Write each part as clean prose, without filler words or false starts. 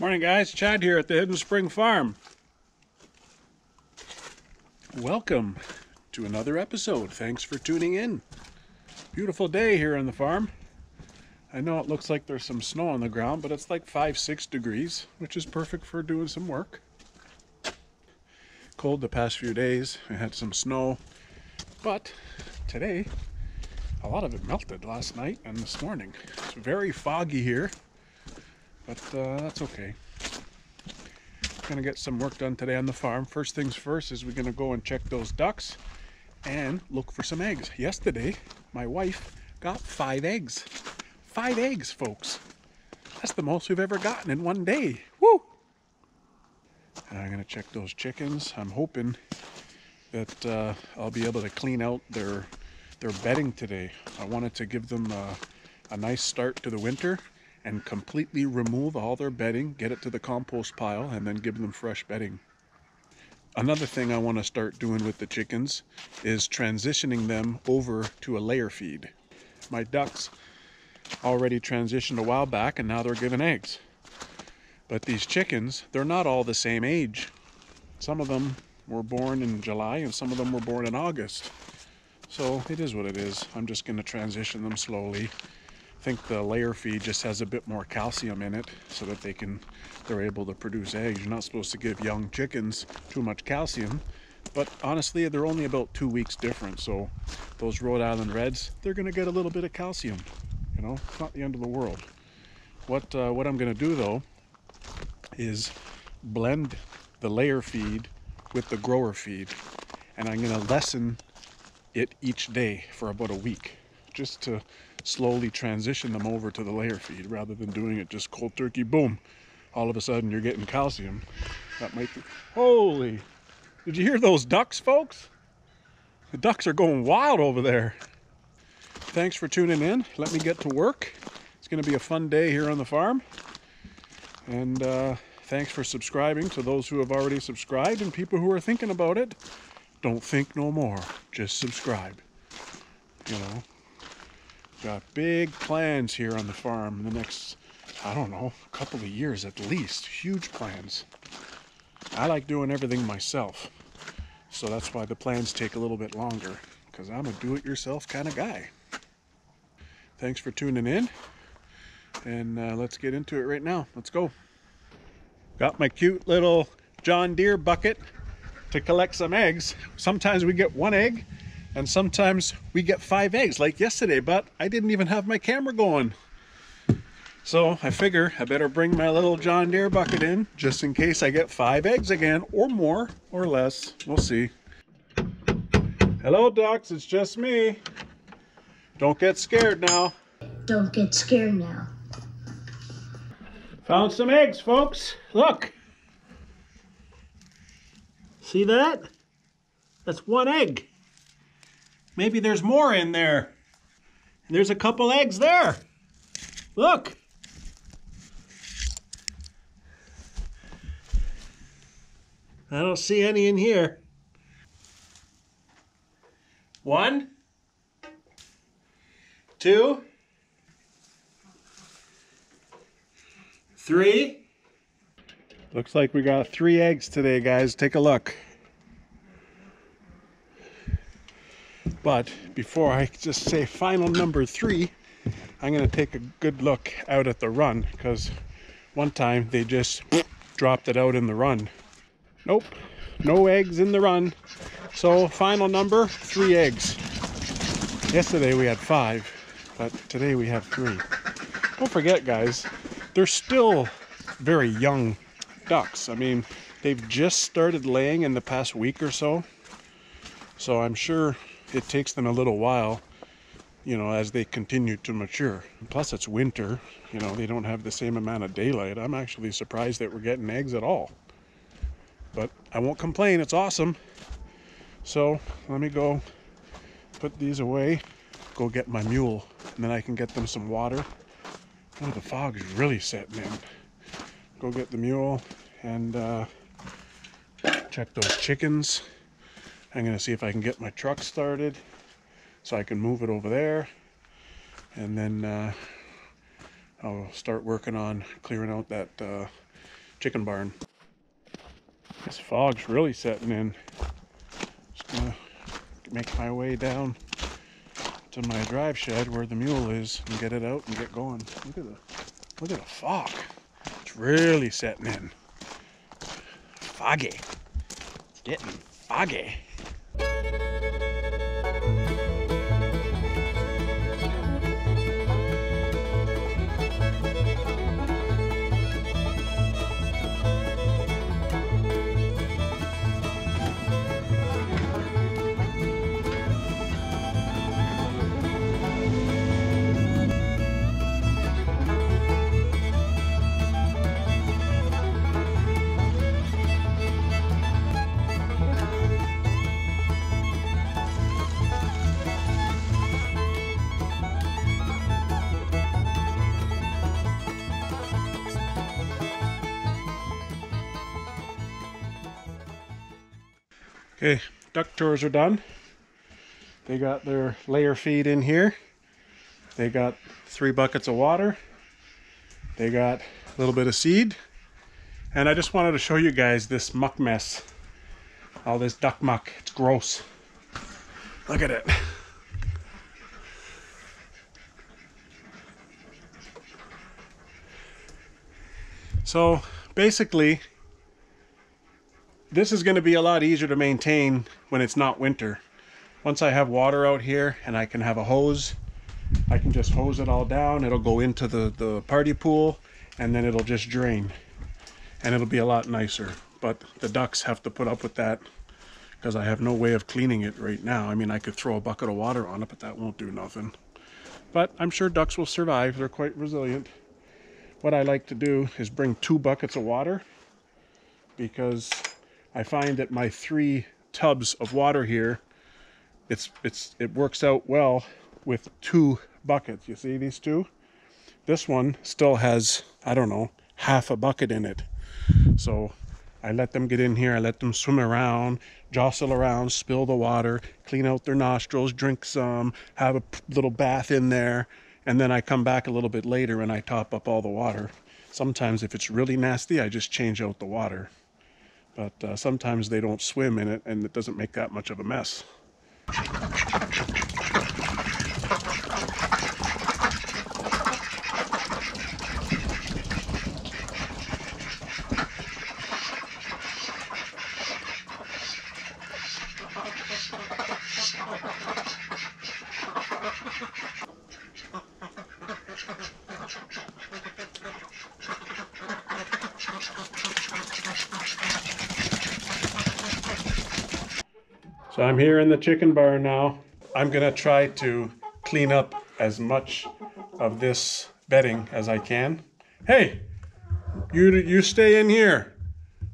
Morning guys, Chad here at the Hidden Spring Farm. Welcome to another episode. Thanks for tuning in. Beautiful day here on the farm. I know it looks like there's some snow on the ground, but it's like 5-6 degrees, which is perfect for doing some work. Cold the past few days, I had some snow, but today a lot of it melted last night and this morning. It's very foggy here. But that's okay. Gonna get some work done today on the farm. First things first is we're gonna go and check those ducks and look for some eggs. Yesterday, my wife got 5 eggs. 5 eggs, folks. That's the most we've ever gotten in one day. Woo! And I'm gonna check those chickens. I'm hoping that I'll be able to clean out their bedding today. I wanted to give them a nice start to the winter and completely remove all their bedding, get it to the compost pile, and then give them fresh bedding. Another thing I want to start doing with the chickens is transitioning them over to a layer feed. My ducks already transitioned a while back and now they're giving eggs. But these chickens, they're not all the same age. Some of them were born in July and some of them were born in August. So it is what it is. I'm just going to transition them slowly. I think the layer feed just has a bit more calcium in it so that they're able to produce eggs. You're not supposed to give young chickens too much calcium, but honestly they're only about 2 weeks different, so those Rhode Island Reds, they're gonna get a little bit of calcium. You know, it's not the end of the world. What I'm gonna do though is blend the layer feed with the grower feed, and I'm gonna lessen it each day for about a week, just to slowly transition them over to the layer feed rather than doing it just cold turkey, boom, all of a sudden you're getting calcium. That might be... Holy, did you hear those ducks, folks? The ducks are going wild over there. Thanks for tuning in. Let me get to work. It's going to be a fun day here on the farm. And thanks for subscribing to those who have already subscribed, and people who are thinking about it, don't think no more, just subscribe. You know, got big plans here on the farm in the next, I don't know, couple of years at least. Huge plans. I like doing everything myself, so that's why the plans take a little bit longer, because I'm a do-it-yourself kind of guy. Thanks for tuning in, and let's get into it right now. Let's go. Got my cute little John Deere bucket to collect some eggs. Sometimes we get 1 egg, and sometimes we get 5 eggs like yesterday, but I didn't even have my camera going. So I figure I better bring my little John Deere bucket in just in case I get 5 eggs again, or more or less. We'll see. Hello ducks, it's just me. Don't get scared now. Don't get scared now. Found some eggs, folks. Look. See that? That's 1 egg. Maybe there's more in there. And there's a couple eggs there. Look. I don't see any in here. 1, 2, 3. Looks like we got 3 eggs today, guys. Take a look. But before I just say final number 3, I'm going to take a good look out at the run, because one time they just dropped it out in the run. Nope, no eggs in the run. So final number 3 eggs. Yesterday we had 5, but today we have 3. Don't forget guys, they're still very young ducks. I mean, they've just started laying in the past week or so. So I'm sure it takes them a little while, you know, as they continue to mature. Plus it's winter, you know, they don't have the same amount of daylight. I'm actually surprised that we're getting eggs at all, but I won't complain. It's awesome. So let me go put these away, go get my mule, and then I can get them some water. Oh, the fog's really setting in. Go get the mule and check those chickens. I'm going to see if I can get my truck started so I can move it over there, and then I'll start working on clearing out that chicken barn. This fog's really setting in. Just gonna make my way down to my drive shed where the mule is and get it out and get going. Look at the fog. It's really setting in. Foggy. It's getting foggy. Okay, duck tours are done. They got their layer feed in here. They got 3 buckets of water. They got a little bit of seed. And I just wanted to show you guys this muck mess. All this duck muck, it's gross. Look at it. So basically, this is going to be a lot easier to maintain when it's not winter. Once I have water out here and I can have a hose, I can just hose it all down. It'll go into the party pool and then it'll just drain. And it'll be a lot nicer. But the ducks have to put up with that because I have no way of cleaning it right now. I mean, I could throw a bucket of water on it, but that won't do nothing. But I'm sure ducks will survive. They're quite resilient. What I like to do is bring 2 buckets of water because I find that my 3 tubs of water here, it works out well with 2 buckets. You see these 2? This one still has, I don't know, half a bucket in it. So I let them get in here. I let them swim around, jostle around, spill the water, clean out their nostrils, drink some, have a little bath in there. And then I come back a little bit later and I top up all the water. Sometimes if it's really nasty, I just change out the water. But sometimes they don't swim in it, and it doesn't make that much of a mess. So I'm here in the chicken barn now. I'm gonna try to clean up as much of this bedding as I can. Hey, you stay in here.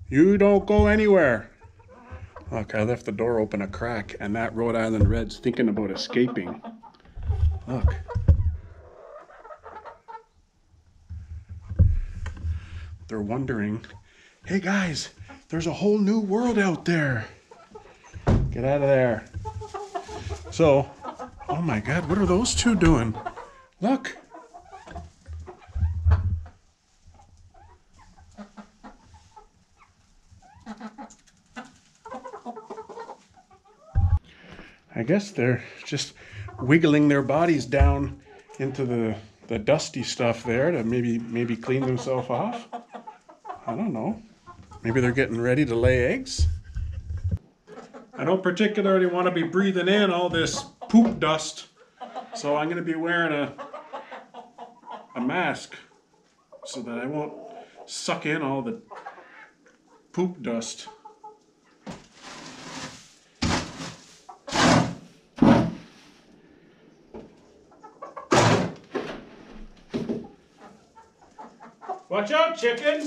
You don't go anywhere. Look, I left the door open a crack and that Rhode Island Red's thinking about escaping. Look. They're wondering, hey guys, there's a whole new world out there. Get out of there. So, oh my God, what are those two doing? Look. I guess they're just wiggling their bodies down into the dusty stuff there to maybe clean themselves off. I don't know. Maybe they're getting ready to lay eggs. I don't particularly want to be breathing in all this poop dust, so I'm going to be wearing a mask so that I won't suck in all the poop dust. Watch out, chicken!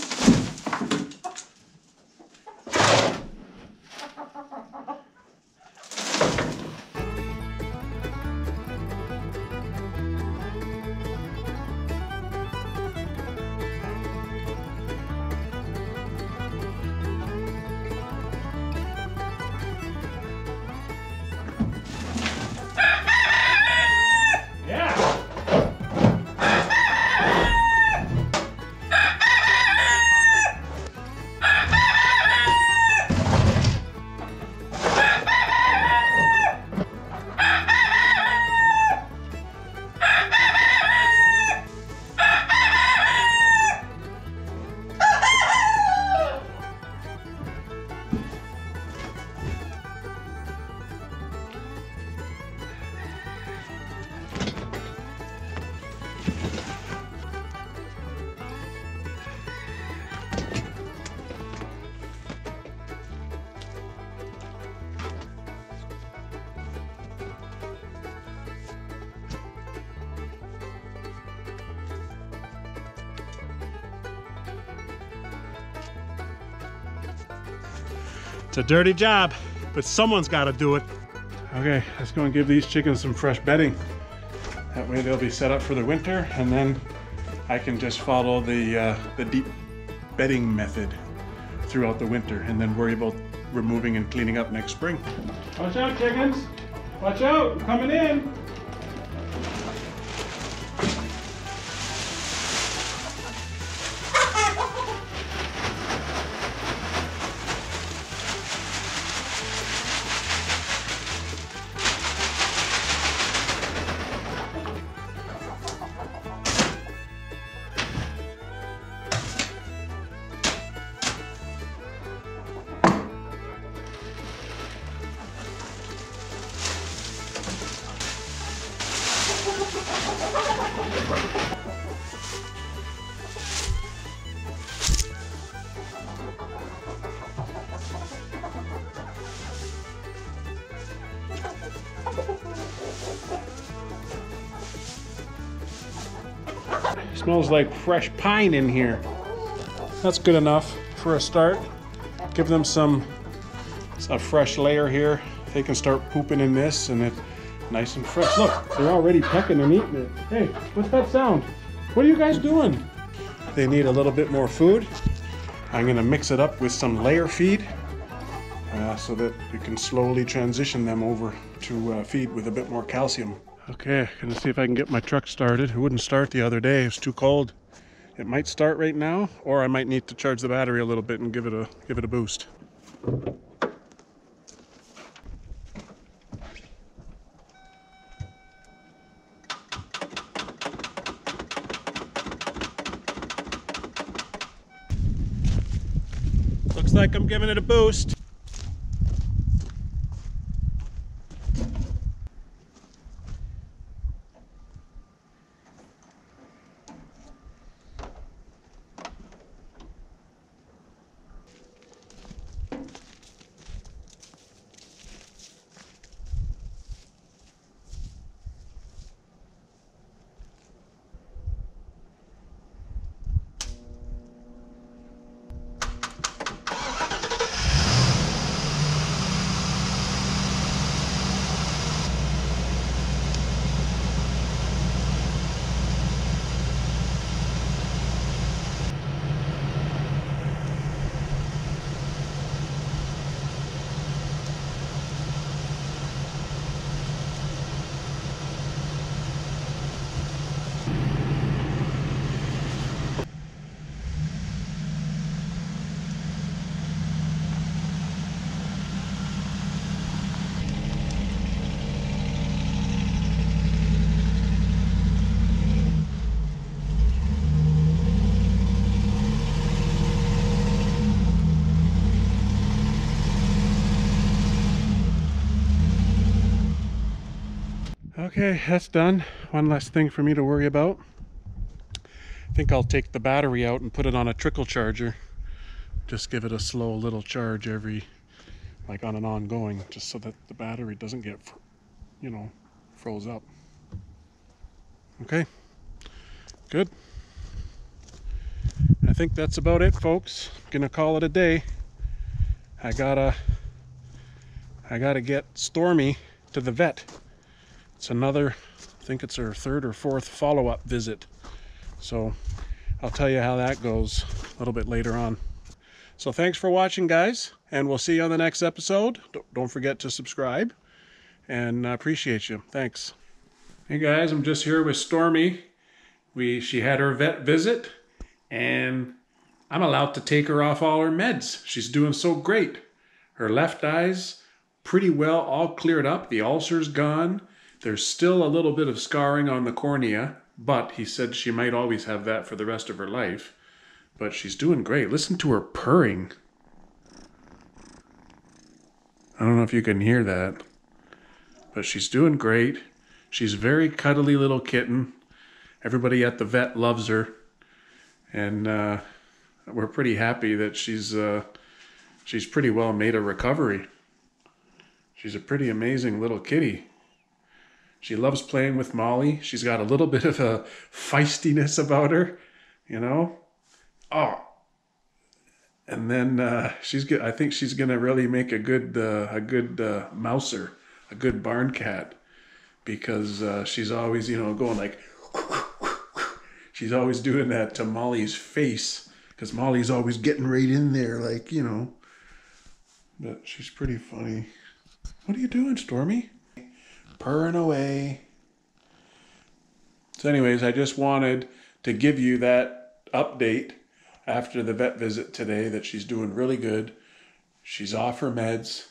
It's a dirty job, but someone's got to do it. Okay, let's go and give these chickens some fresh bedding. That way they'll be set up for the winter, and then I can just follow the deep bedding method throughout the winter, and then worry about removing and cleaning up next spring. Watch out, chickens! Watch out! I'm coming in! Smells like fresh pine in here. That's good enough for a start. Give them a fresh layer here. They can start pooping in this, and it's nice and fresh. Look, they're already pecking and eating it. Hey, what's that sound? What are you guys doing? They need a little bit more food. I'm gonna mix it up with some layer feed so that you can slowly transition them over to feed with a bit more calcium. Okay, gonna see if I can get my truck started. It wouldn't start the other day, it was too cold. It might start right now, or I might need to charge the battery a little bit and give it a boost. Looks like I'm giving it a boost. Okay, that's done. One less thing for me to worry about. I think I'll take the battery out and put it on a trickle charger. Just give it a slow little charge like on an ongoing, just so that the battery doesn't get, froze up. Okay, good. I think that's about it, folks. Gonna call it a day. I gotta get Stormy to the vet. It's another, I think it's her third or fourth follow-up visit. So I'll tell you how that goes a little bit later on. So thanks for watching, guys, and we'll see you on the next episode. Don't forget to subscribe, and I appreciate you. Thanks. Hey guys, I'm just here with Stormy. She had her vet visit, and I'm allowed to take her off all her meds. She's doing so great. Her left eye's pretty well all cleared up. The ulcer's gone. There's still a little bit of scarring on the cornea, but he said she might always have that for the rest of her life. But she's doing great. Listen to her purring. I don't know if you can hear that, but she's doing great. She's a very cuddly little kitten. Everybody at the vet loves her. And we're pretty happy that she's pretty well made a recovery. She's a pretty amazing little kitty. She loves playing with Molly. She's got a little bit of a feistiness about her, you know? Oh, and and then she's good. I think she's gonna really make a good mouser, a good barn cat, because she's always, you know, going like, she's always doing that to Molly's face, because Molly's always getting right in there, like, you know. But she's pretty funny. What are you doing, Stormy? Purring away. So anyways, I just wanted to give you that update after the vet visit today that she's doing really good. She's off her meds.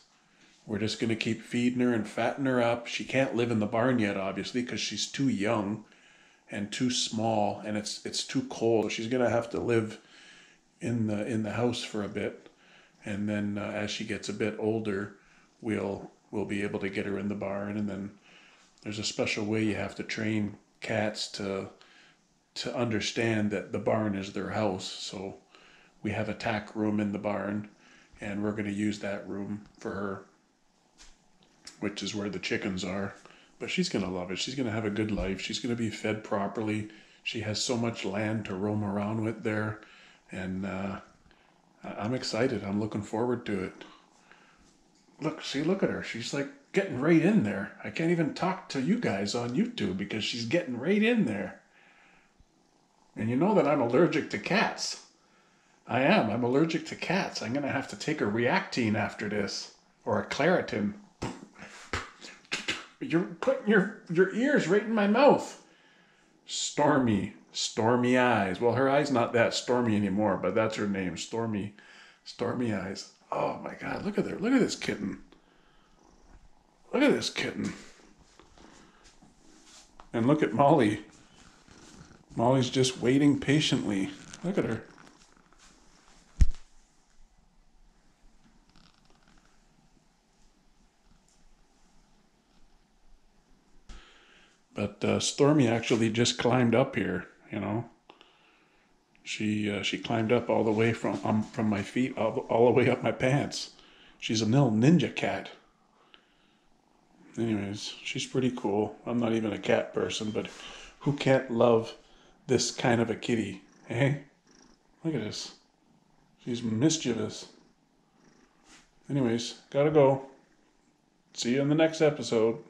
We're just going to keep feeding her and fatting her up. She can't live in the barn yet, obviously, because she's too young and too small, and it's too cold. She's going to have to live in the house for a bit, and then as she gets a bit older, we'll be able to get her in the barn. And then there's a special way you have to train cats to understand that the barn is their house. So we have a tack room in the barn, and we're going to use that room for her, which is where the chickens are. But she's going to love it. She's going to have a good life. She's going to be fed properly. She has so much land to roam around with there, and I'm excited. I'm looking forward to it. Look, see, look at her. She's like getting right in there. I can't even talk to you guys on YouTube because she's getting right in there. And you know that I'm allergic to cats. I am. I'm allergic to cats. I'm going to have to take a Reactine after this, or a Claritin. You're putting your ears right in my mouth. Stormy. Stormy Eyes. Well, her eye's not that stormy anymore, but that's her name. Stormy. Stormy Eyes. Oh my God, look at her. Look at this kitten. Look at this kitten. And look at Molly. Molly's just waiting patiently. Look at her. But Stormy actually just climbed up here, you know. She climbed up all the way from my feet all the way up my pants. She's a little ninja cat. Anyways, she's pretty cool. I'm not even a cat person, but who can't love this kind of a kitty, eh? Look at this. She's mischievous. Anyways, gotta go. See you in the next episode.